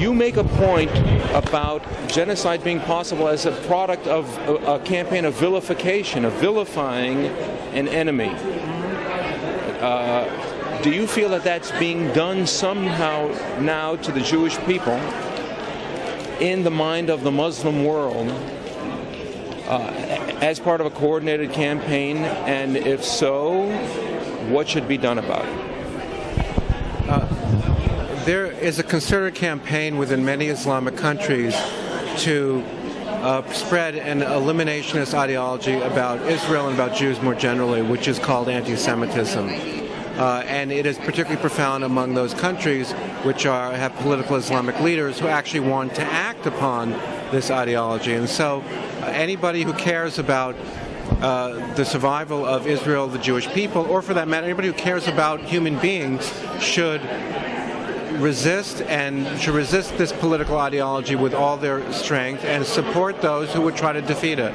You make a point about genocide being possible as a product of a campaign of vilification, of vilifying an enemy. Do you feel that that's being done somehow now to the Jewish people in the mind of the Muslim world as part of a coordinated campaign? And if so, what should be done about it? There is a concerted campaign within many Islamic countries to spread an eliminationist ideology about Israel and about Jews more generally, which is called anti-Semitism. And it is particularly profound among those countries which have political Islamic leaders who actually want to act upon this ideology. And so anybody who cares about the survival of Israel, the Jewish people, or for that matter, anybody who cares about human beings should resist, and should resist this political ideology with all their strength and support those who would try to defeat it.